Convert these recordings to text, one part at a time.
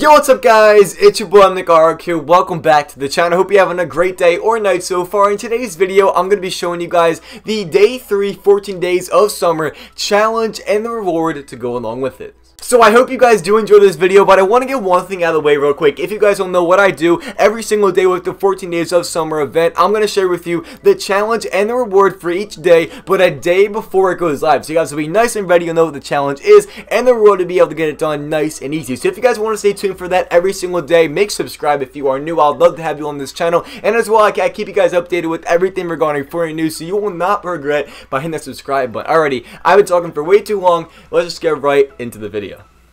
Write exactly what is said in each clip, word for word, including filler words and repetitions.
Yo, what's up guys, it's your boy NickArg here. Welcome back to the channel. Hope you're having a great day or night so far. In today's video I'm going to be showing you guys the day three fourteen days of summer challenge and the reward to go along with it. So I hope you guys do enjoy this video, but I want to get one thing out of the way real quick. If you guys don't know what I do, every single day with the fourteen days of summer event, I'm going to share with you the challenge and the reward for each day, but a day before it goes live. So you guys will be nice and ready, you'll know what the challenge is, and the reward to be able to get it done nice and easy. So if you guys want to stay tuned for that every single day, make subscribe if you are new. I'd love to have you on this channel. And as well, I keep you guys updated with everything regarding fourteen news, so you will not regret by hitting that subscribe button. Alrighty, I've been talking for way too long. Let's just get right into the video.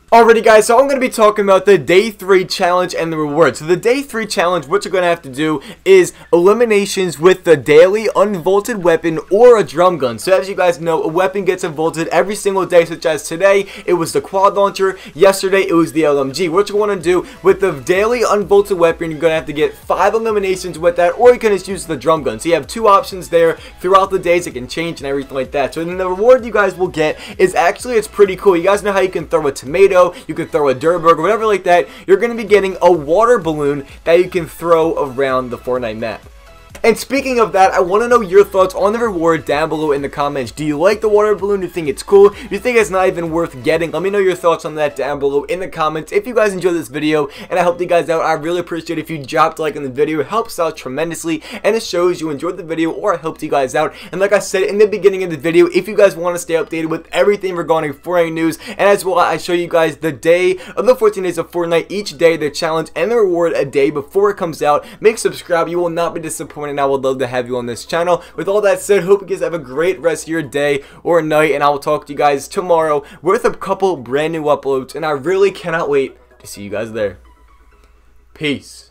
Alrighty guys, so I'm going to be talking about the day three challenge and the reward. So the day three challenge, what you're going to have to do is eliminations with the daily unvaulted weapon or a drum gun. So as you guys know, a weapon gets unvaulted every single day, such as today, it was the quad launcher, yesterday it was the L M G. What you're going to do with the daily unvaulted weapon, you're going to have to get five eliminations with that, or you can just use the drum gun. So you have two options there throughout the days, it can change and everything like that. So then the reward you guys will get is actually, it's pretty cool. You guys know how you can throw a tomato, you can throw a Duraberg, whatever like that. You're going to be getting a water balloon that you can throw around the Fortnite map. And speaking of that, I want to know your thoughts on the reward down below in the comments. Do you like the water balloon? Do you think it's cool? Do you think it's not even worth getting? Let me know your thoughts on that down below in the comments. If you guys enjoyed this video and I helped you guys out, I really appreciate it if you dropped a like on the video. It helps out tremendously and it shows you enjoyed the video or I helped you guys out. And like I said in the beginning of the video, if you guys want to stay updated with everything regarding Fortnite news, and as well I show you guys the day of the fourteen days of Fortnite, each day, the challenge and the reward a day before it comes out, make subscribe. You will not be disappointed. And I would love to have you on this channel. With all that said, hope you guys have a great rest of your day or night, and I will talk to you guys tomorrow with a couple brand new uploads, and I really cannot wait to see you guys there. Peace.